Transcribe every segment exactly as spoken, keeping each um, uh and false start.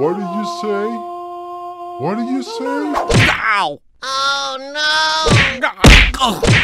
What did you say? What did you say? Ow! Oh no! Oh, ow!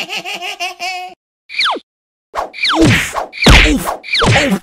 Oof! Oof! Oof!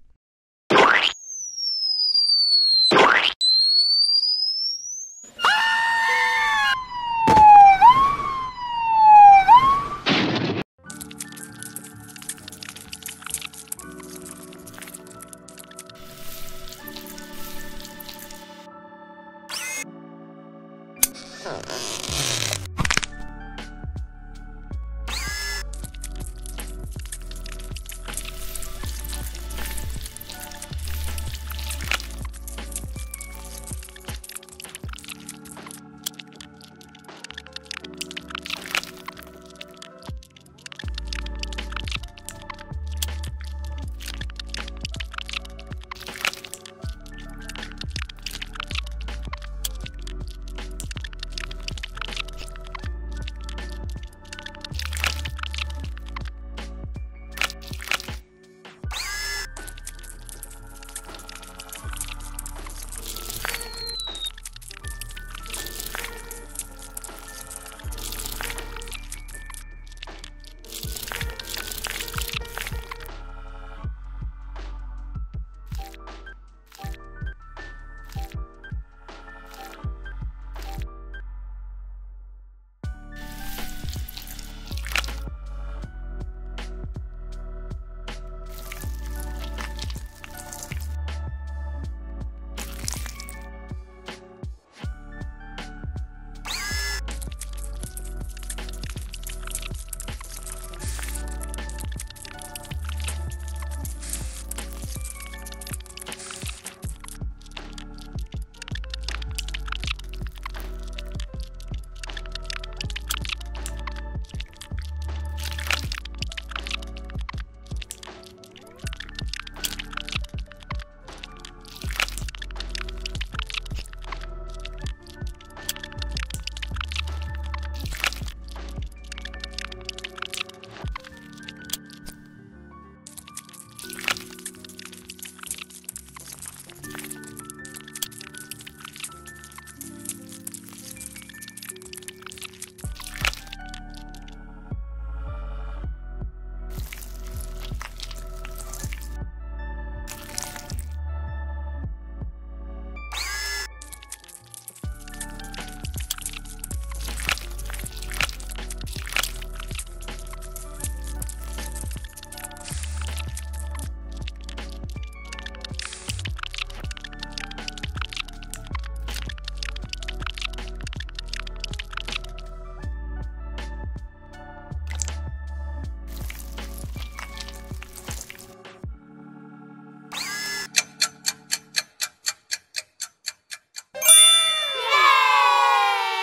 Ow! Huh.